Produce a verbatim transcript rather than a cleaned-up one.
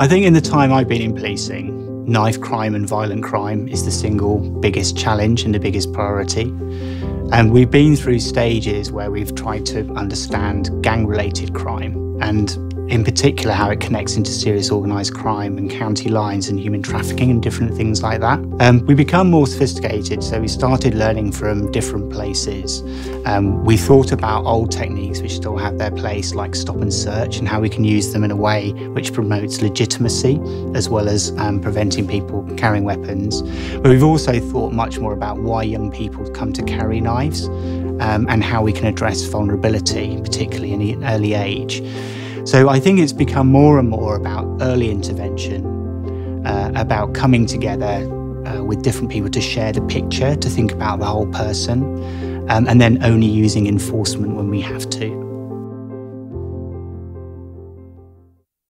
I think in the time I've been in policing, knife crime and violent crime is the single biggest challenge and the biggest priority. And we've been through stages where we've tried to understand gang-related crime, and in particular how it connects into serious organised crime and county lines and human trafficking and different things like that. Um, we become more sophisticated, so we started learning from different places. Um, we thought about old techniques which still have their place, like stop and search, and how we can use them in a way which promotes legitimacy as well as um, preventing people carrying weapons. But we've also thought much more about why young people come to carry knives um, and how we can address vulnerability, particularly in an early age. So I think it's become more and more about early intervention, uh, about coming together uh, with different people to share the picture, to think about the whole person, um, and then only using enforcement when we have to.